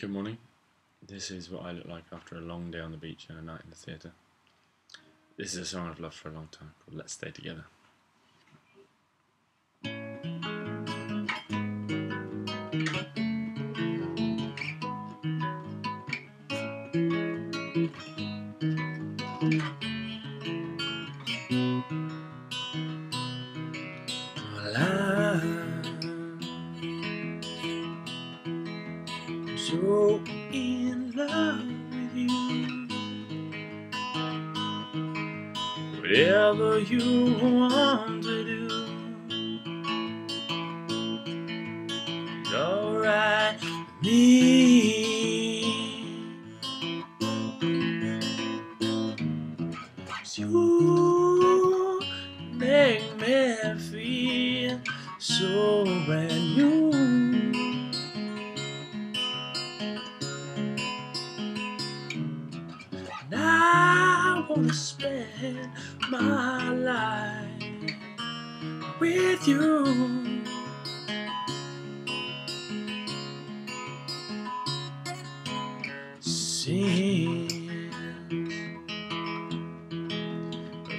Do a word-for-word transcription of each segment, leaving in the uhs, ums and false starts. Good morning. This is what I look like after a long day on the beach and a night in the theatre. This is a song I've loved for a long time called Let's Stay Together. So in love with you, whatever you want to do, it's alright with me. Cause you make me feel so brand new. I wanna spend my life with you. Since,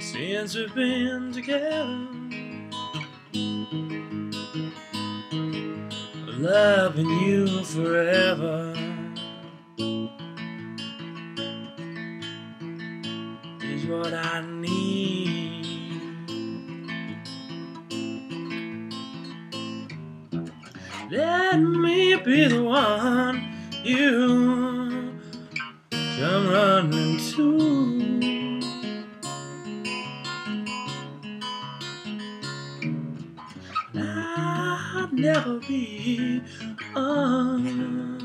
since we've been together, loving you forever. What I need. Let me be the one you come running to. I'll never be untrue.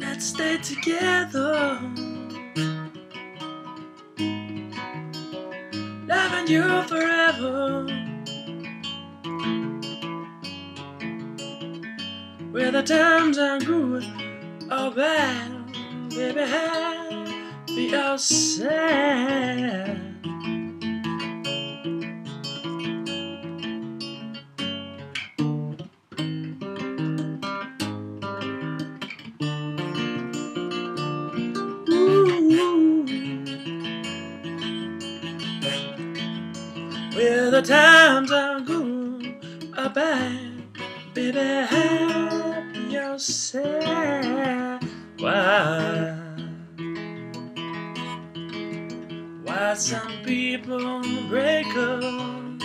Let's stay together, loving you forever, whether times are good or bad, baby, happy or sad. Whether times are good or bad, baby, happy or sad. Why? Why some people break up,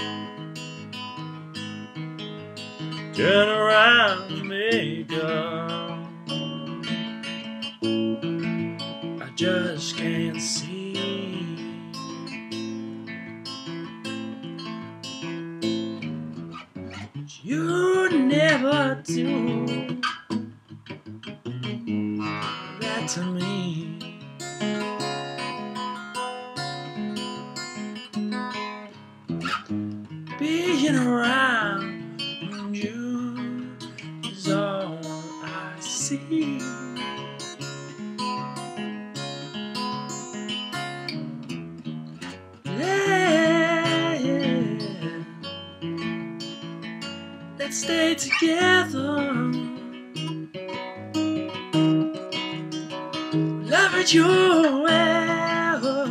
turn around and make up? I just can't see. You never do that to me. Being around you is all I see. Let's stay together, loving you forever,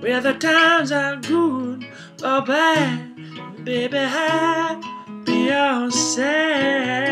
whether times are good or bad, baby, happy or sad.